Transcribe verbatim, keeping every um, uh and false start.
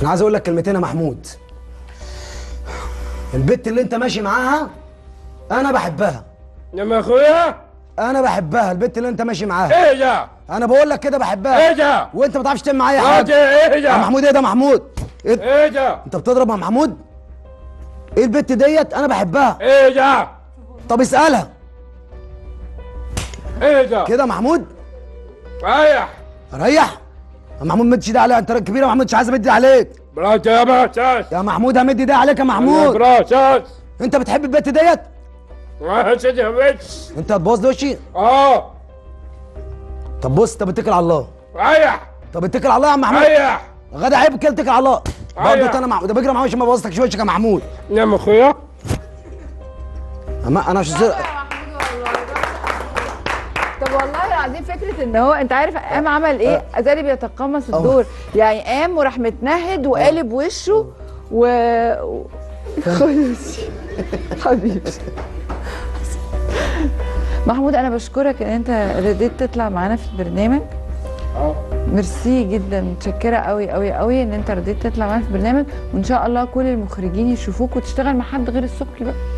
انا عايز اقول لك كلمتين يا محمود. البت اللي انت ماشي معاها انا بحبها. يا اخويا انا بحبها البت اللي انت ماشي معاها. ايه ده؟ انا بقول لك كده بحبها. ايه ده؟ وانت ما تعرفش تعمل معايا حاجه. ايه ده؟ يا محمود ايه ده محمود؟ ايه ده؟ انت بتضرب يا محمود؟ ايه البت ديت انا بحبها. ايه ده؟ طب اسالها. ايه ده؟ كده محمود؟ ريح. ريح؟ يا محمود ما تمدش ايدك عليا، انت راجل كبير يا محمود، مش عايز امد عليك. براسي يا براسي. يا محمود همد ايدي عليك يا محمود. براسي. انت بتحب البت ديت؟ وحش يا وش. انت هتبوظ لي وشي؟ اه. طب بص، طب اتكل على الله. ريح. طب اتكل على الله يا محمود. ريح. غدا عيب كده، اتكل على الله. برضه انا محمود، ده بجري معايا عشان ما بوظلكش وشك يا محمود. نعم يا اخويا. اما انا مش طب والله العظيم فكره ان هو انت عارف قام عمل ايه؟ ازالي بيتقمص الدور، يعني قام وراح متنهد وقالب وشه و خلص حبيبي. محمود انا بشكرك ان انت رديت تطلع معانا في البرنامج. اه ميرسي جدا، متشكره قوي قوي قوي ان انت رديت تطلع معانا في البرنامج، وان شاء الله كل المخرجين يشوفوك وتشتغل مع حد غير السكري بقى.